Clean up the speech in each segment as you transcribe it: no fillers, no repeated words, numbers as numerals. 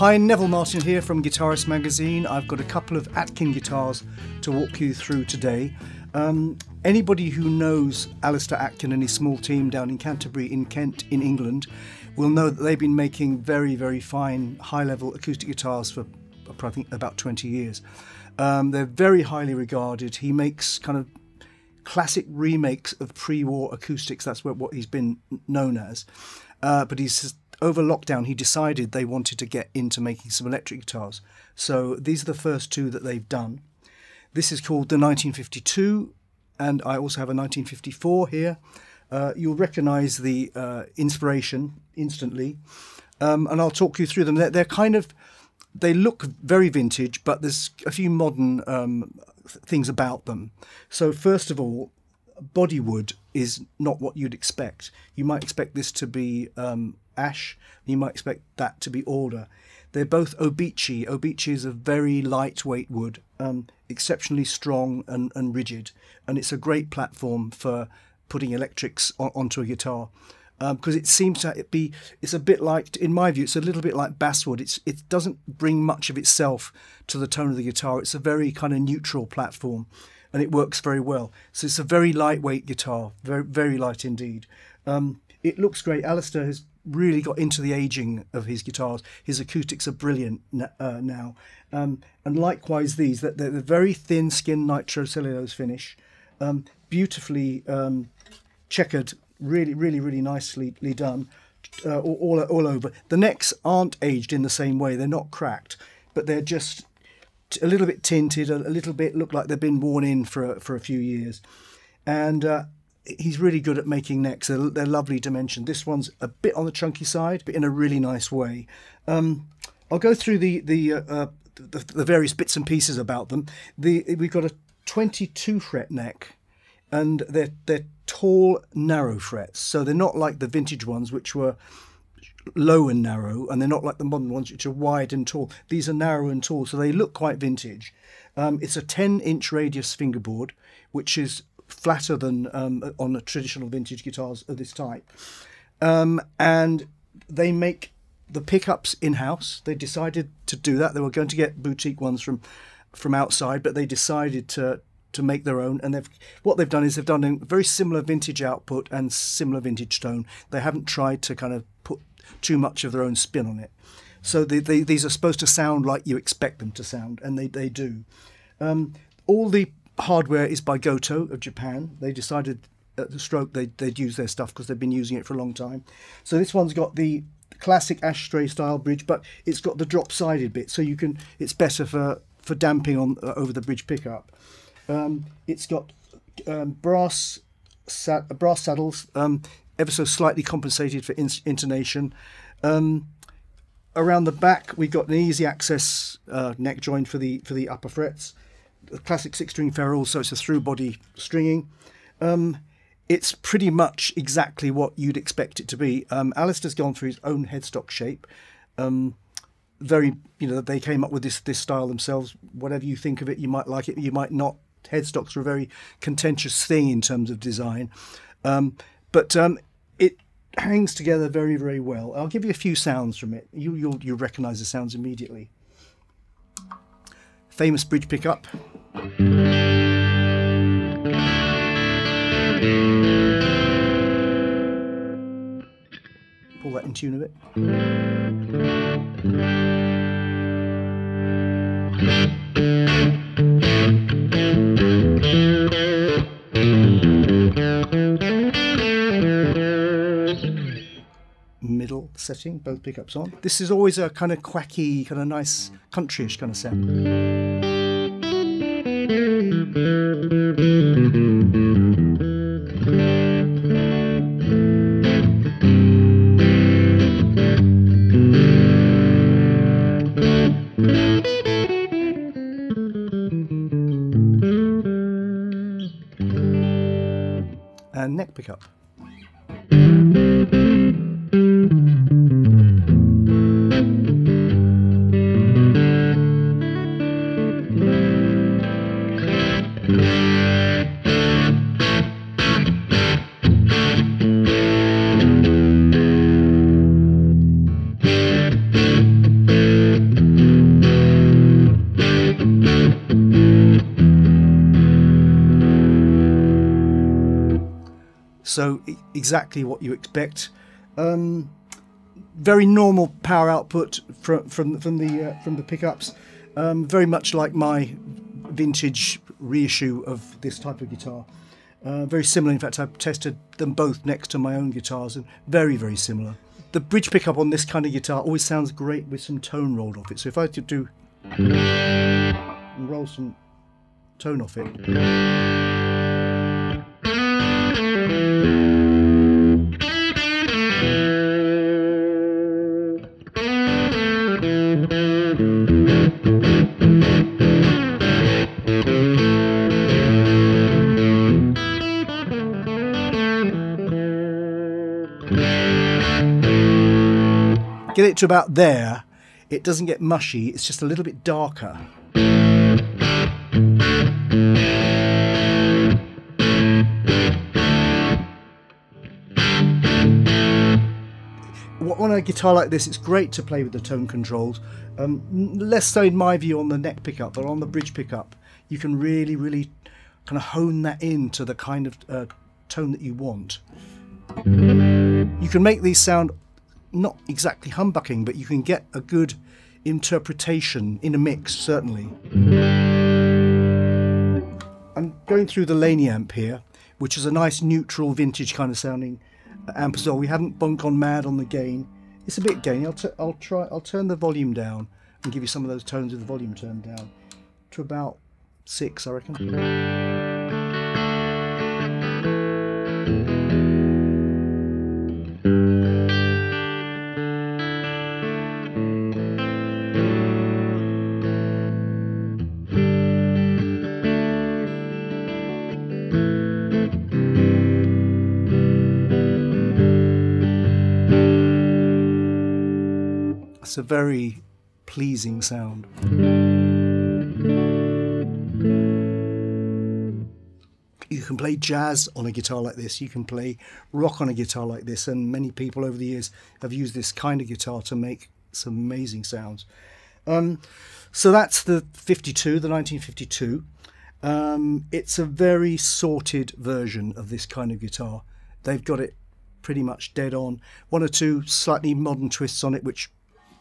Hi, Neville Martin here from Guitarist Magazine. I've got a couple of Atkin guitars to walk you through today. Anybody who knows Alistair Atkin and his small team down in Canterbury in Kent in England will know that they've been making very, very fine high-level acoustic guitars for I think about 20 years. They're very highly regarded. He makes kind of classic remakes of pre-war acoustics. That's what he's been known as. But he's over lockdown, he decided they wanted to get into making some electric guitars. So these are the first two that they've done. This is called the 1952, and I also have a 1954 here. You'll recognise the inspiration instantly, and I'll talk you through them. They're kind of, they look very vintage, but there's a few modern things about them. So first of all, bodywood is not what you'd expect. You might expect this to be ash, you might expect that to be alder. They're both obici. Obici is a very lightweight wood, exceptionally strong and rigid, and it's a great platform for putting electrics onto a guitar, because it seems to be, it's a bit like, in my view, it's a little bit like basswood. It doesn't bring much of itself to the tone of the guitar. It's a very kind of neutral platform, and it works very well. So it's a very lightweight guitar, very, very light indeed. It looks great. Alistair has really got into the aging of his guitars. His acoustics are brilliant now. And likewise these, they're the very thin skin nitrocellulose finish, beautifully checkered, really, really, really nicely done, all over. The necks aren't aged in the same way. They're not cracked, but they're just a little bit tinted, a little bit look like they've been worn in for a few years. And he's really good at making necks. They're lovely dimension. This one's a bit on the chunky side, but in a really nice way. I'll go through the various bits and pieces about them. We've got a 22 fret neck, and they're tall, narrow frets. So they're not like the vintage ones, which were low and narrow, and they're not like the modern ones, which are wide and tall. These are narrow and tall, so they look quite vintage. It's a 10-inch radius fingerboard, which is flatter than on the traditional vintage guitars of this type. And they make the pickups in-house. They decided to do that. They were going to get boutique ones from outside, but they decided to make their own, and what they've done is a very similar vintage output and similar vintage tone. They haven't tried to kind of put too much of their own spin on it. So these are supposed to sound like you expect them to sound, and they do. All the hardware is by Gotoh of Japan. They decided at the stroke they'd use their stuff because they've been using it for a long time. So this one's got the classic ashtray style bridge, but it's got the drop-sided bit, so you can, it's better for damping on over the bridge pickup. It's got brass saddles, ever so slightly compensated for intonation. Around the back, we've got an easy access neck joint for the upper frets. A classic 6-string ferrule, so it's a through body stringing. It's pretty much exactly what you'd expect it to be. Alistair's gone through his own headstock shape. Very, you know, they came up with this style themselves. Whatever you think of it, you might like it, you might not. Headstocks were a very contentious thing in terms of design, but it hangs together very, very well. I'll give you a few sounds from it. You'll recognise the sounds immediately. Famous bridge pickup. Pull that in tune a bit. Middle setting, both pickups on. This is always a kind of quacky, kind of nice countryish kind of sound. And neck pickup. so exactly what you expect. Very normal power output from the pickups, very much like my vintage reissue of this type of guitar. Very similar. In fact, I've tested them both next to my own guitars, and very, very similar. The bridge pickup on this kind of guitar always sounds great with some tone rolled off it. So if I could do and roll some tone off it. Get it to about there, it doesn't get mushy, it's just a little bit darker. On a guitar like this, it's great to play with the tone controls, less so in my view on the neck pickup, but on the bridge pickup you can really, really kind of hone that in to the kind of tone that you want. You can make these sound not exactly humbucking, but you can get a good interpretation in a mix, certainly. I'm going through the Laney amp here, which is a nice neutral vintage kind of sounding amp as well. We haven't gone mad on the gain. It's a bit gainy. I'll turn the volume down and give you some of those tones with the volume turned down to about 6, I reckon. It's a very pleasing sound. You can play jazz on a guitar like this, you can play rock on a guitar like this, and many people over the years have used this kind of guitar to make some amazing sounds. So that's the 52, the 1952. It's a very sorted version of this kind of guitar. They've got it pretty much dead on. One or two slightly modern twists on it, which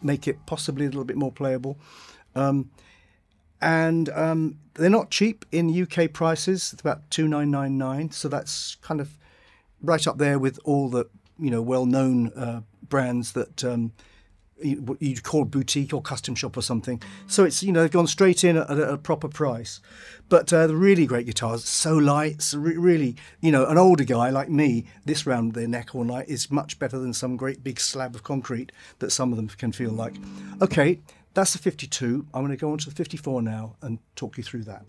make it possibly a little bit more playable, and they're not cheap in UK prices. It's about $2,999, so that's kind of right up there with all the, you know, well-known brands that you'd call boutique or custom shop or something. So it's, you know, they've gone straight in at a proper price. But the really great guitars, so light, so really, you know, an older guy like me, this round their neck all night is much better than some great big slab of concrete that some of them can feel like. Okay, that's the 52. I'm going to go on to the 54 now and talk you through that.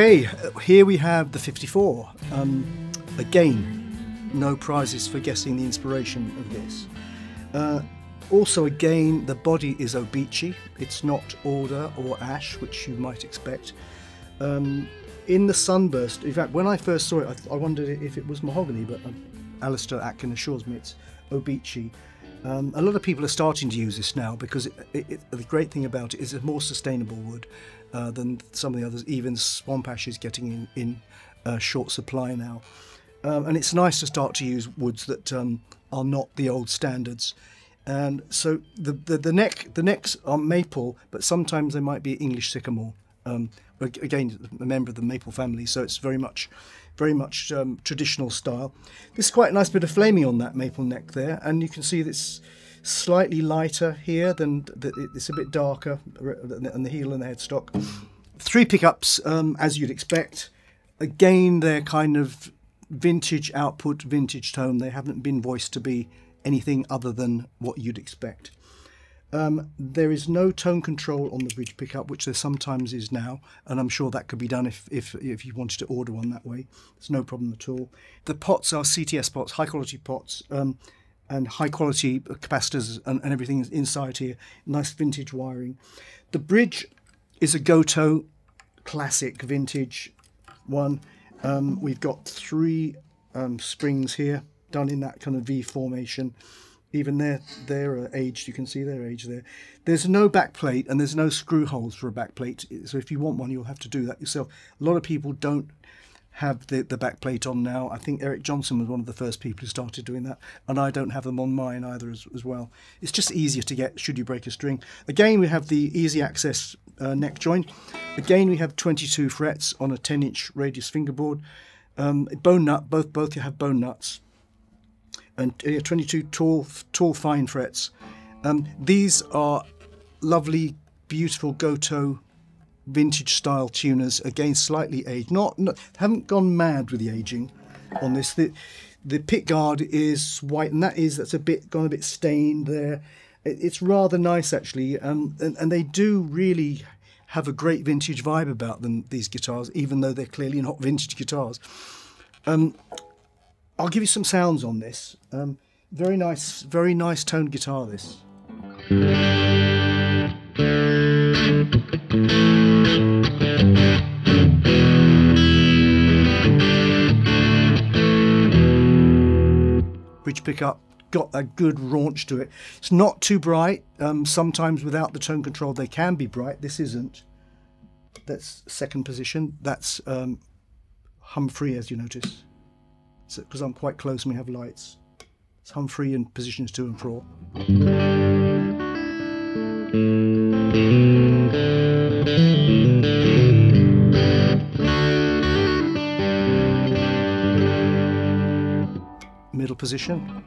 Okay, here we have the 54. Again, no prizes for guessing the inspiration of this. Also, again, the body is obici. It's not alder or ash, which you might expect. In the sunburst, in fact, when I first saw it, I wondered if it was mahogany, but Alistair Atkin assures me it's obici. A lot of people are starting to use this now because the great thing about it is it's a more sustainable wood than some of the others. Even swamp ash is getting in short supply now. And it's nice to start to use woods that are not the old standards. And so the necks are maple, but sometimes they might be English sycamore. Again, a member of the maple family, so it's very much traditional style. This is quite a nice bit of flaming on that maple neck there, and you can see this slightly lighter here than it's a bit darker than the heel and the headstock. Three pickups, as you'd expect. Again, they're kind of vintage output, vintage tone. They haven't been voiced to be anything other than what you'd expect. There is no tone control on the bridge pickup, which there sometimes is now, and I'm sure that could be done if you wanted to order one that way. It's no problem at all. The pots are CTS pots, high quality pots, and high quality capacitors and everything is inside here. Nice vintage wiring. The bridge is a Gotoh classic vintage one. We've got three springs here done in that kind of V formation. Even they're aged. You can see their age there. There's no backplate and there's no screw holes for a backplate. So if you want one, you'll have to do that yourself. A lot of people don't have the backplate on now. I think Eric Johnson was one of the first people who started doing that, and I don't have them on mine either as well. It's just easier to get should you break a string. Again, we have the easy access neck joint. Again, we have 22 frets on a 10-inch radius fingerboard. Bone nut. Both have bone nuts. And 22 tall fine frets. These are lovely, beautiful Gotoh vintage style tuners. Again, slightly aged. Not haven't gone mad with the aging on this. The pick guard is white, and that's a bit gone a bit stained there. It's rather nice actually, and they do really have a great vintage vibe about them. These guitars, even though they're clearly not vintage guitars. I'll give you some sounds on this. Very nice toned guitar, this. Bridge pickup, got a good raunch to it. It's not too bright. Sometimes without the tone control, they can be bright. This isn't. That's second position. That's hum-free, as you notice. Because I'm quite close and we have lights. It's hum free in positions 2 and 4. Middle position.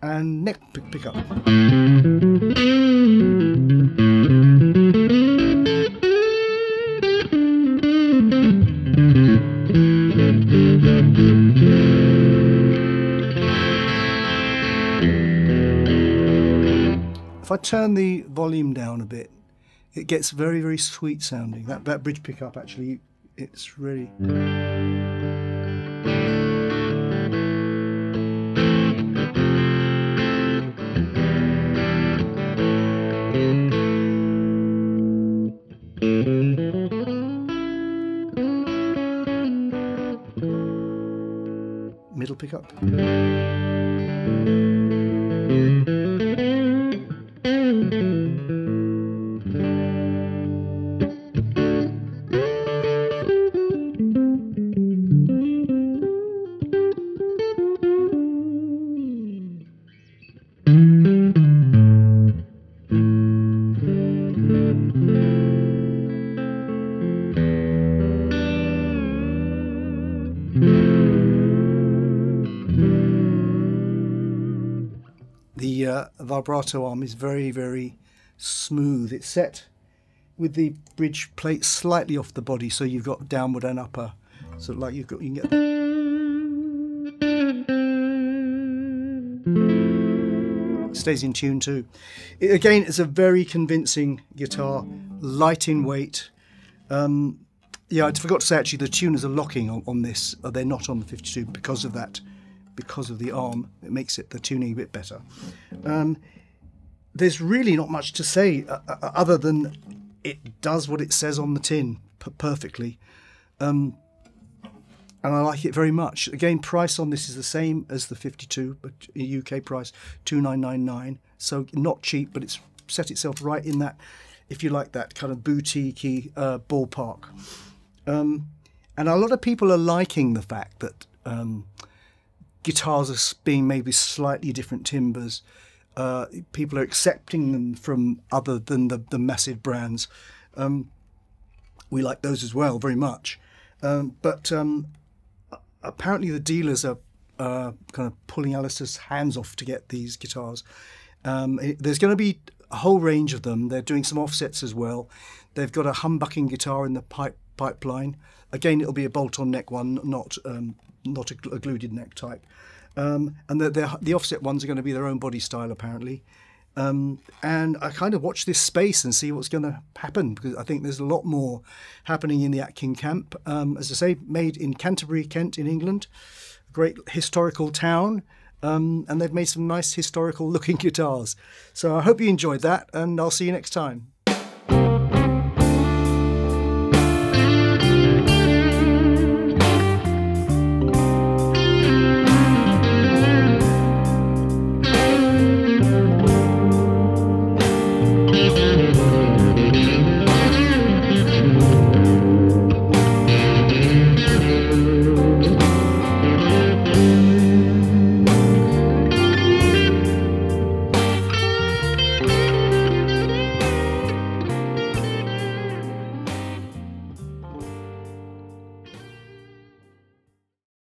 And neck pickup. If I turn the volume down a bit, it gets very, very sweet sounding. That bridge pickup actually, it's really... Middle pickup. Vibrato arm is very, very smooth. It's set with the bridge plate slightly off the body, so you've got downward and upper. So like you've got, you can get that. Stays in tune too. Again, it's a very convincing guitar, light in weight. Yeah, I forgot to say actually the tuners are locking on this. They're not on the 52 because of that. Because of the arm, it makes it the tuning a bit better. There's really not much to say other than it does what it says on the tin perfectly, and I like it very much. Again, price on this is the same as the 52, but UK price $29.99, so not cheap, but it's set itself right in that, if you like, that kind of boutique-y ballpark. And a lot of people are liking the fact that guitars are being made with slightly different timbers. People are accepting them from other than the massive brands. We like those as well very much. But apparently the dealers are kind of pulling Alistair's hands off to get these guitars. There's going to be a whole range of them. They're doing some offsets as well. They've got a humbucking guitar in the pipeline. Again, it'll be a bolt-on neck one, not a gluted neck type. And the offset ones are going to be their own body style, apparently. And I kind of watch this space and see what's going to happen, because I think there's a lot more happening in the Atkin camp. As I say, made in Canterbury, Kent in England, a great historical town, and they've made some nice historical looking guitars. So I hope you enjoyed that, and I'll see you next time.